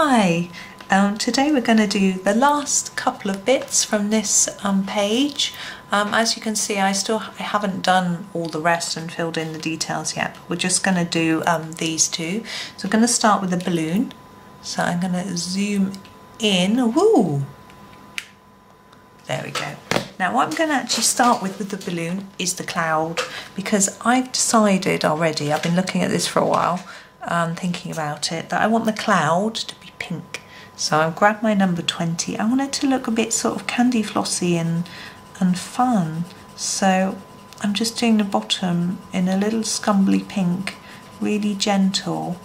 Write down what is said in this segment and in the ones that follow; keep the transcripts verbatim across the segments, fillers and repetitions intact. Hi, um, today we're going to do the last couple of bits from this um, page. Um, as you can see, I still I haven't done all the rest and filled in the details yet. We're just going to do um, these two. So we're going to start with the balloon. So I'm going to zoom in. Woo! There we go. Now what I'm going to actually start with with the balloon is the cloud, because I've decided already, I've been looking at this for a while, um, thinking about it, that I want the cloud to be pink. So I've grabbed my number twenty. I want it to look a bit sort of candy flossy and, and fun. So I'm just doing the bottom in a little scumbly pink, really gentle,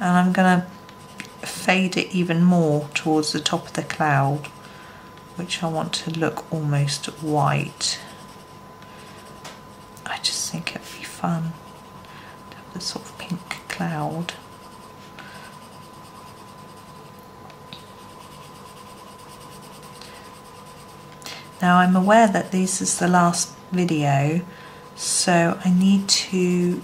and I'm going to fade it even more towards the top of the cloud, which I want to look almost white. I just think it'd be fun to have this sort of pink cloud. Now I'm aware that this is the last video, so I need to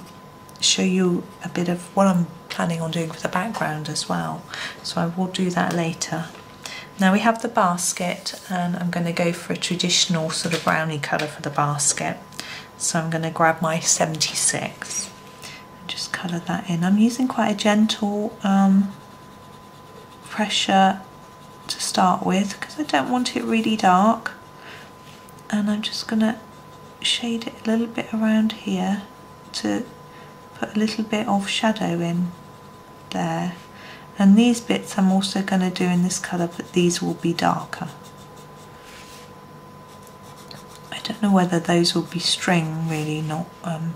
show you a bit of what I'm planning on doing for the background as well. So I will do that later. Now we have the basket, and I'm going to go for a traditional sort of brownie colour for the basket. So I'm going to grab my seventy-six and just colour that in. I'm using quite a gentle um, pressure to start with, because I don't want it really dark. And I'm just going to shade it a little bit around here to put a little bit of shadow in there. And these bits I'm also going to do in this colour, but these will be darker. I don't know whether those will be string, really, not um,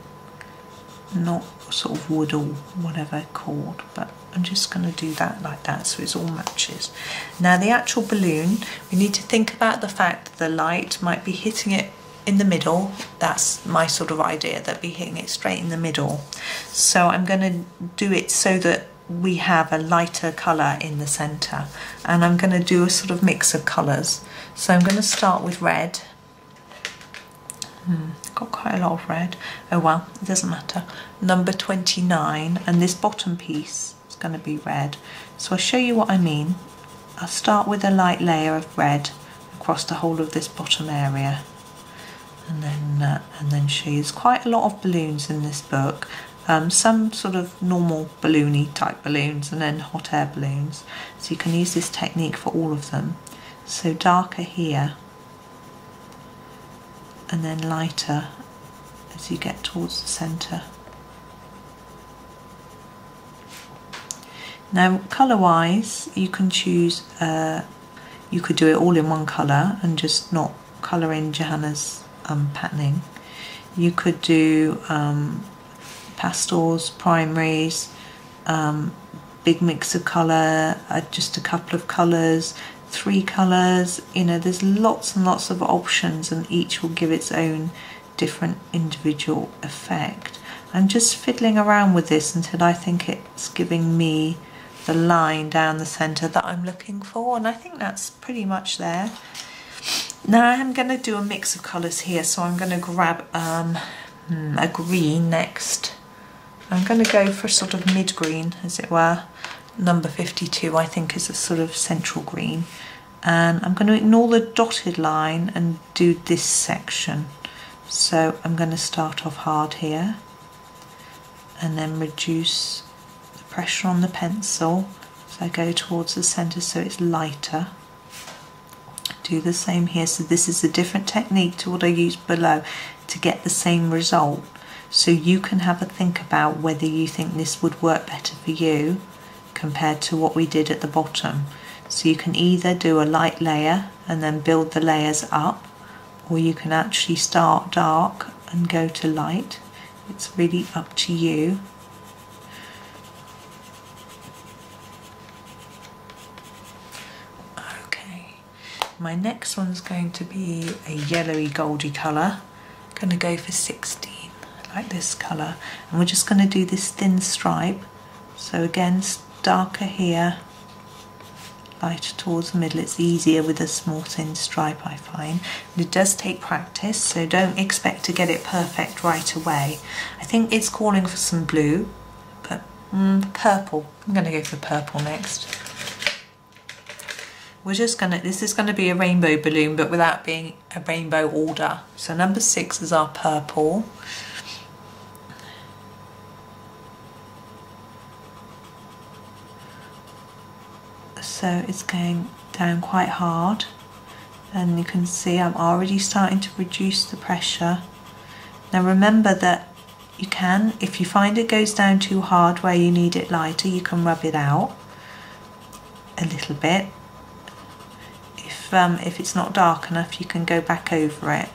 not sort of wood or whatever cord, but I'm just going to do that like that so it's all matches. Now the actual balloon, we need to think about the fact that the light might be hitting it in the middle. That's my sort of idea, that be hitting it straight in the middle. So I'm going to do it so that we have a lighter colour in the centre, and I'm going to do a sort of mix of colours. So I'm going to start with red. Hmm, got quite a lot of red. Oh well, it doesn't matter. Number twenty-nine, and this bottom piece is going to be red. So I'll show you what I mean. I'll start with a light layer of red across the whole of this bottom area, and then uh, and then show you. There's quite a lot of balloons in this book. Um, some sort of normal balloony type balloons, and then hot air balloons. So you can use this technique for all of them. So darker here, and then lighter as you get towards the centre. Now colour-wise, you can choose, uh, you could do it all in one colour and just not colour in Johanna's um, patterning. You could do um, pastels, primaries, um, big mix of colour, uh, just a couple of colours, three colours. You know, there's lots and lots of options, and each will give its own different individual effect. I'm just fiddling around with this until I think it's giving me the line down the centre that I'm looking for, and I think that's pretty much there. Now I'm going to do a mix of colours here, so I'm going to grab um, a green next. I'm going to go for a sort of mid-green, as it were. Number fifty-two, I think, is a sort of central green. And I'm going to ignore the dotted line and do this section. So I'm going to start off hard here, and then reduce the pressure on the pencil as I go towards the centre so it's lighter. Do the same here. So this is a different technique to what I used below to get the same result. So you can have a think about whether you think this would work better for you compared to what we did at the bottom. So you can either do a light layer and then build the layers up, or you can actually start dark and go to light. It's really up to you. Okay, my next one's going to be a yellowy goldy colour. Going to go for sixteen, like this colour, and we're just going to do this thin stripe. So again, darker here, lighter towards the middle. It's easier with a small thin stripe, I find, and it does take practice, so don't expect to get it perfect right away. I think it's calling for some blue, but mm, purple. I'm going to go for purple next. we're just gonna, this is gonna be a rainbow balloon, but without being a rainbow order. So number six is our purple. So it's going down quite hard, and you can see I'm already starting to reduce the pressure. Now remember that you can, if you find it goes down too hard where you need it lighter, you can rub it out a little bit. If, um, if it's not dark enough, you can go back over it.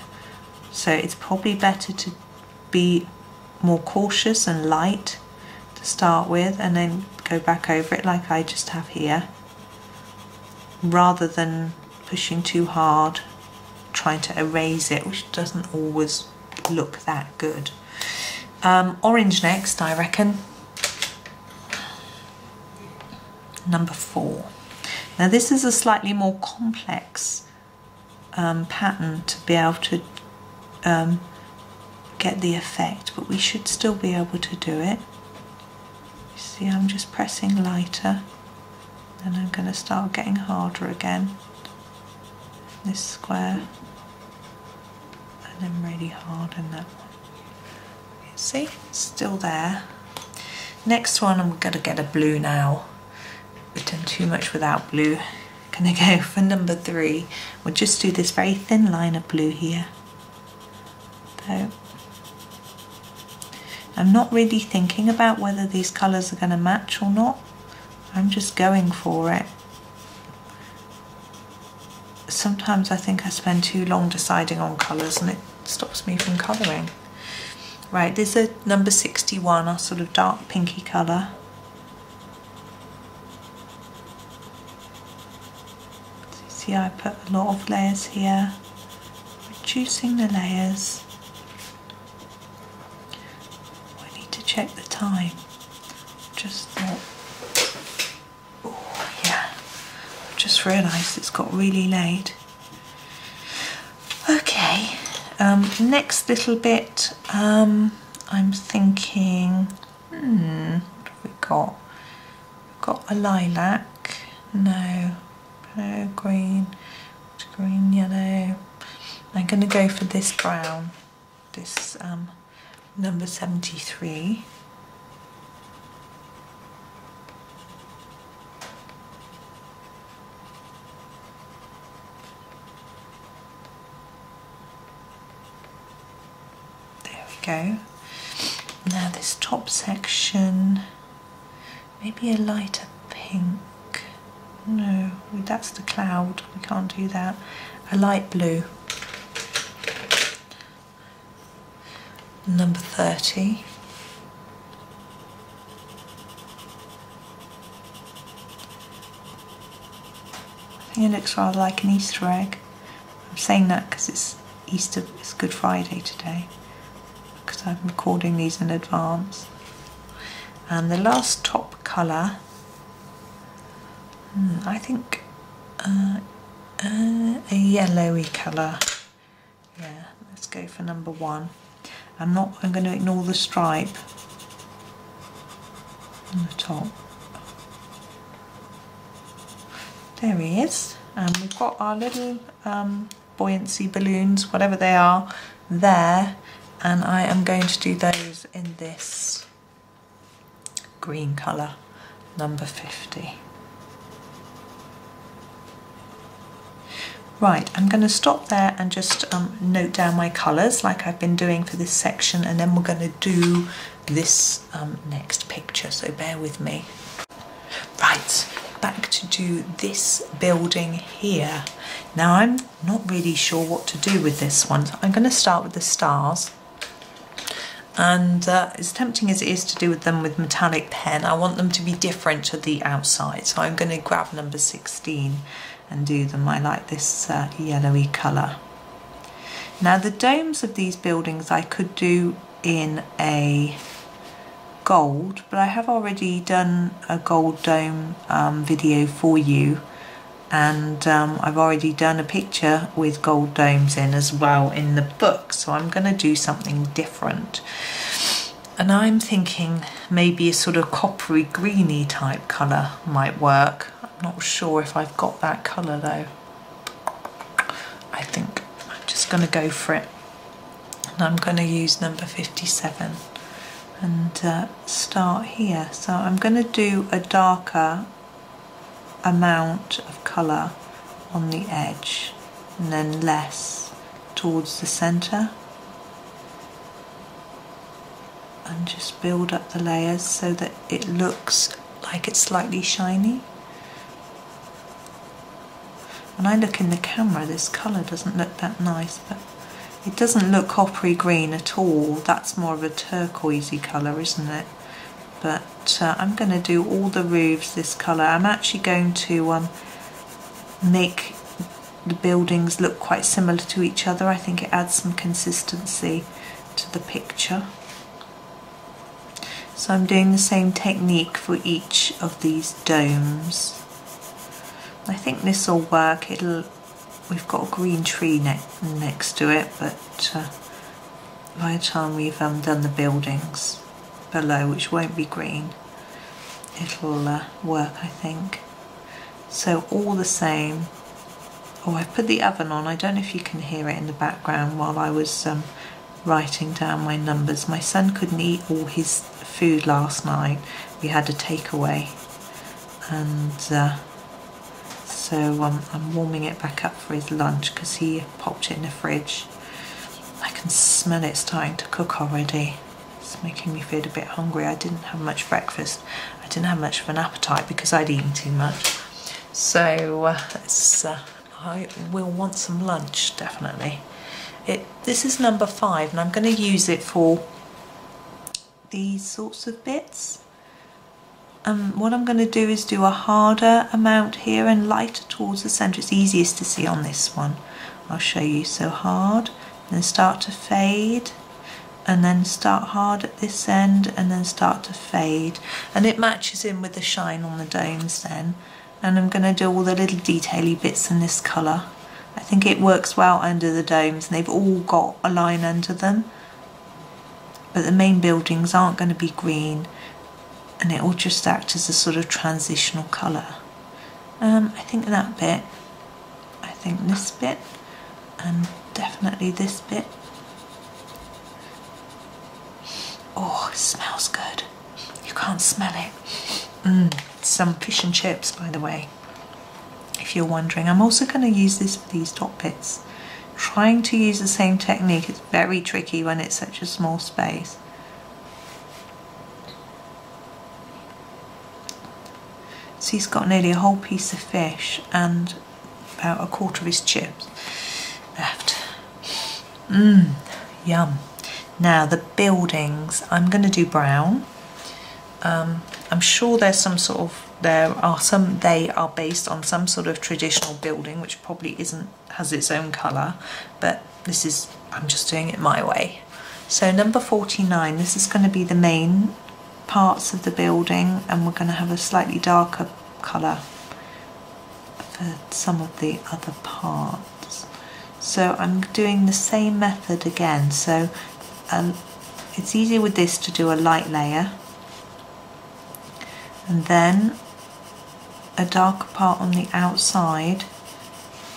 So it's probably better to be more cautious and light to start with, and then go back over it like I just have here, rather than pushing too hard, trying to erase it, which doesn't always look that good. Um, orange next, I reckon. Number four. Now this is a slightly more complex um, pattern to be able to um, get the effect, but we should still be able to do it. You see, I'm just pressing lighter, and I'm going to start getting harder again. This square, and then really hard in that one. See, it's still there. Next one, I'm going to get a blue now. We've done too much without blue. I'm going to go for number three. We'll just do this very thin line of blue here. So, I'm not really thinking about whether these colours are going to match or not. I'm just going for it. Sometimes I think I spend too long deciding on colours and it stops me from colouring. Right, this is a number sixty-one, our sort of dark pinky colour. See, I put a lot of layers here, reducing the layers. I need to check the time, just not. Oh, yeah, I've just realised it's got really late. Okay. Um, next little bit, um, I'm thinking, hmm, what have we got? We've got a lilac, no, no, green, green, yellow. I'm going to go for this brown, this um, number seventy-three. Go. Now this top section, maybe a lighter pink. No, that's the cloud. We can't do that. A light blue. Number thirty. I think it looks rather like an Easter egg. I'm saying that because it's Easter. It's Good Friday today. I'm recording these in advance. And the last top colour, hmm, I think uh, uh, a yellowy colour. Yeah, let's go for number one. I'm not. I'm going to ignore the stripe on the top. There he is, and we've got our little um, buoyancy balloons, whatever they are, there. And I am going to do those in this green colour, number fifty. Right, I'm going to stop there and just um, note down my colours like I've been doing for this section, and then we're going to do this um, next picture, so bear with me. Right, back to do this building here. Now I'm not really sure what to do with this one, so I'm going to start with the stars. And uh, as tempting as it is to do with them with metallic pen, I want them to be different to the outside. So I'm going to grab number sixteen and do them. I like this uh, yellowy colour. Now the domes of these buildings I could do in a gold, but I have already done a gold dome um, video for you. And um, I've already done a picture with gold domes in as well in the book, so I'm going to do something different. And I'm thinking maybe a sort of coppery greeny type colour might work. Not sure if I've got that colour though. I think I'm just going to go for it. And I'm going to use number fifty-seven and uh, start here. So I'm going to do a darker amount of colour on the edge and then less towards the centre. And just build up the layers so that it looks like it's slightly shiny. When I look in the camera, this colour doesn't look that nice, but it doesn't look coppery green at all. That's more of a turquoisey colour, isn't it? But uh, I'm going to do all the roofs this colour. I'm actually going to um, make the buildings look quite similar to each other. I think it adds some consistency to the picture. So I'm doing the same technique for each of these domes. I think this will work. It'll. We've got a green tree ne next to it, but uh, by the time we've um, done the buildings below, which won't be green, it'll uh, work, I think. So all the same. Oh, I put the oven on. I don't know if you can hear it in the background while I was um, writing down my numbers. My son couldn't eat all his food last night. We had a takeaway, and uh, so um, I'm warming it back up for his lunch because he popped it in the fridge. I can smell it starting to cook already. It's making me feel a bit hungry. I didn't have much breakfast. I didn't have much of an appetite because I'd eaten too much. So uh, it's, uh, I will want some lunch, definitely. It, this is number five, and I'm going to use it for these sorts of bits. And um, what I'm going to do is do a harder amount here and lighter towards the centre. It's easiest to see on this one. I'll show you. So hard, and then start to fade, and then start hard at this end, and then start to fade. And it matches in with the shine on the domes then. And I'm going to do all the little detail-y bits in this colour. I think it works well under the domes, and they've all got a line under them. But the main buildings aren't going to be green, and it will just act as a sort of transitional colour. Um, I think that bit, I think this bit, and definitely this bit. Oh, it smells good. You can't smell it. Mm, some fish and chips, by the way. If you're wondering, I'm also going to use this for these top bits. Trying to use the same technique, it's very tricky when it's such a small space. So he's got nearly a whole piece of fish and about a quarter of his chips left. Mmm, yum. Now the buildings, I'm going to do brown. Um, I'm sure there's some sort of There are some, they are based on some sort of traditional building, which probably isn't, has its own colour, but this is, I'm just doing it my way. So number forty-nine, this is going to be the main parts of the building, and we're going to have a slightly darker colour for some of the other parts. So I'm doing the same method again. So um, it's easier with this to do a light layer, and then a darker part on the outside,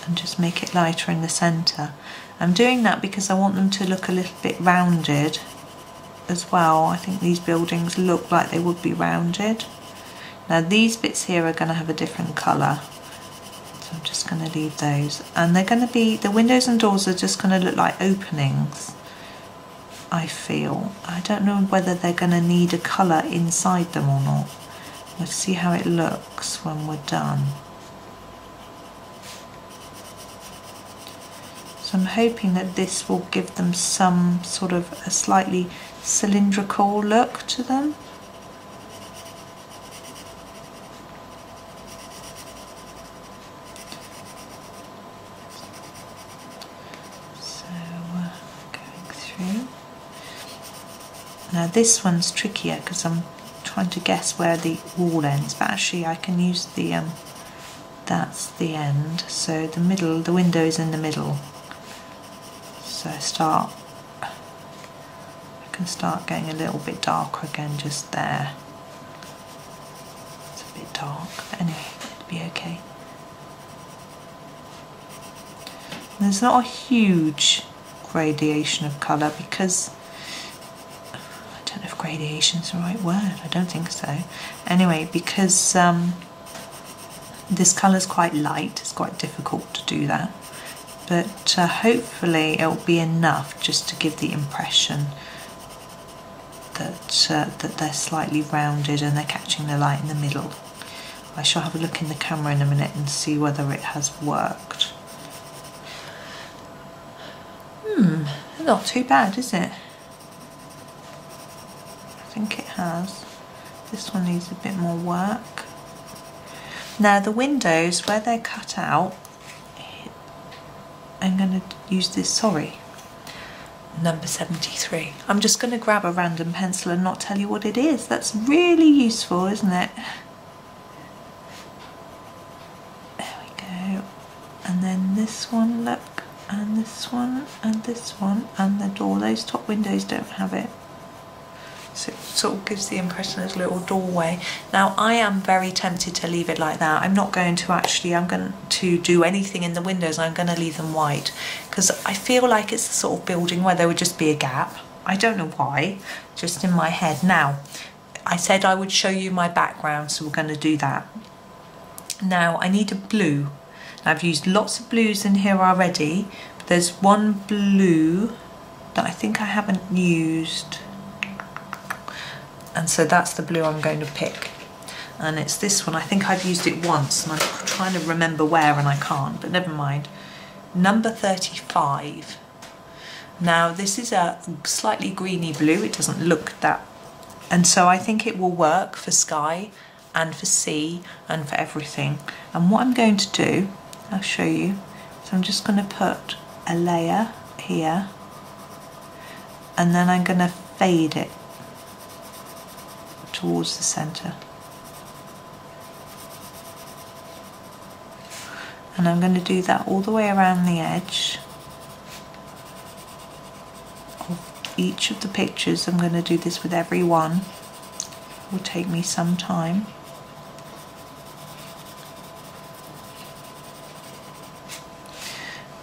and just make it lighter in the centre. I'm doing that because I want them to look a little bit rounded as well. I think these buildings look like they would be rounded. Now these bits here are going to have a different colour, so I'm just going to leave those, and they're going to be, the windows and doors are just going to look like openings, I feel. I don't know whether they're going to need a colour inside them or not. Let's see how it looks when we're done. So I'm hoping that this will give them some sort of a slightly cylindrical look to them. So uh, going through. Now this one's trickier because I'm trying to guess where the wall ends, but actually I can use the um, that's the end, so the middle, the window is in the middle, so I start, I can start getting a little bit darker again just there. It's a bit dark, but anyway, to be okay. There's not a huge gradation of colour because I don't know if gradation is the right word, I don't think so. Anyway, because um, this colour is quite light, it's quite difficult to do that. But uh, hopefully it'll be enough just to give the impression that, uh, that they're slightly rounded and they're catching the light in the middle. I shall have a look in the camera in a minute and see whether it has worked. Hmm, not too bad, is it? I think it has. This one needs a bit more work. Now the windows, where they're cut out, I'm going to use this, sorry, number seventy-three. I'm just going to grab a random pencil and not tell you what it is. That's really useful, isn't it? There we go. And then this one, look, and this one, and this one, and the door. Those top windows don't have it. So it sort of gives the impression there's a little doorway. Now I am very tempted to leave it like that. I'm not going to actually, I'm going to do anything in the windows. I'm going to leave them white because I feel like it's the sort of building where there would just be a gap. I don't know why, just in my head. Now, I said I would show you my background, so we're going to do that. Now I need a blue. I've used lots of blues in here already. But there's one blue that I think I haven't used. And so that's the blue I'm going to pick. And it's this one. I think I've used it once and I'm trying to remember where and I can't, but never mind. Number thirty-five. Now this is a slightly greeny blue. It doesn't look that. And so I think it will work for sky and for sea and for everything. And what I'm going to do, I'll show you. So I'm just going to put a layer here and then I'm going to fade it towards the centre, and I'm going to do that all the way around the edge of each of the pictures. I'm going to do this with every one. It will take me some time.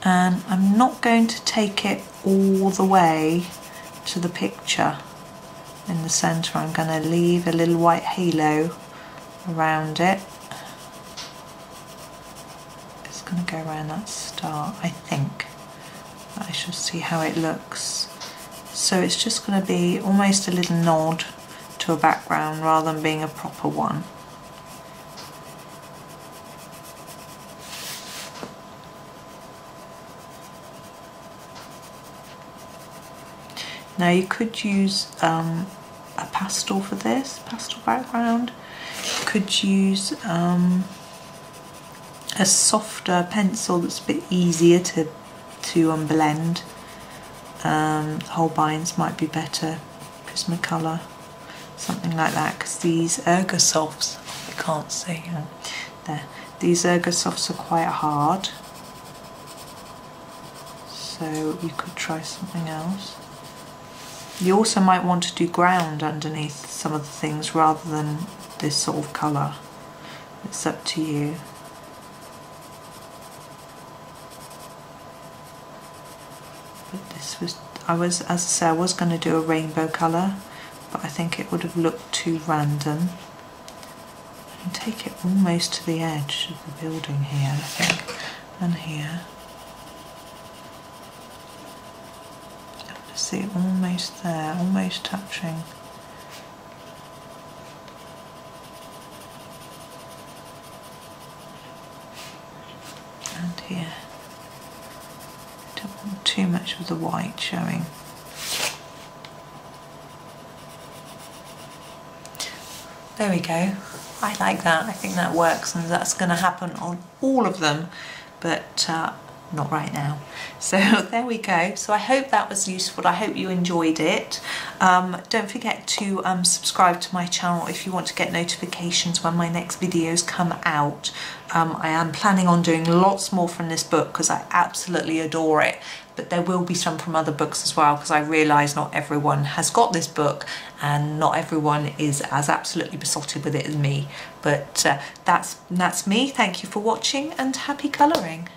And I'm not going to take it all the way to the picture. In the centre I'm going to leave a little white halo around it. It's going to go around that star, I think. I shall see how it looks. So it's just going to be almost a little nod to a background rather than being a proper one. Now you could use um, a pastel for this, pastel background. You could use um, a softer pencil that's a bit easier to, to um, blend. Um, Holbeins might be better, Prismacolor, something like that, because these Ergosofts, I can't see, yeah. There. These Ergosofts are quite hard, so you could try something else. You also might want to do ground underneath some of the things rather than this sort of colour. It's up to you. But this was, I was, as I say, I was going to do a rainbow colour, but I think it would have looked too random. And take it almost to the edge of the building here, I think, and here. See, almost there, almost touching. And here. Don't want too much of the white showing. There we go. I like that. I think that works, and that's going to happen on all of them. But uh, not right now. So there we go. So I hope that was useful. I hope you enjoyed it. Um, don't forget to um, subscribe to my channel if you want to get notifications when my next videos come out. Um, I am planning on doing lots more from this book because I absolutely adore it, but there will be some from other books as well because I realise not everyone has got this book and not everyone is as absolutely besotted with it as me. But uh, that's, that's me. Thank you for watching and happy colouring.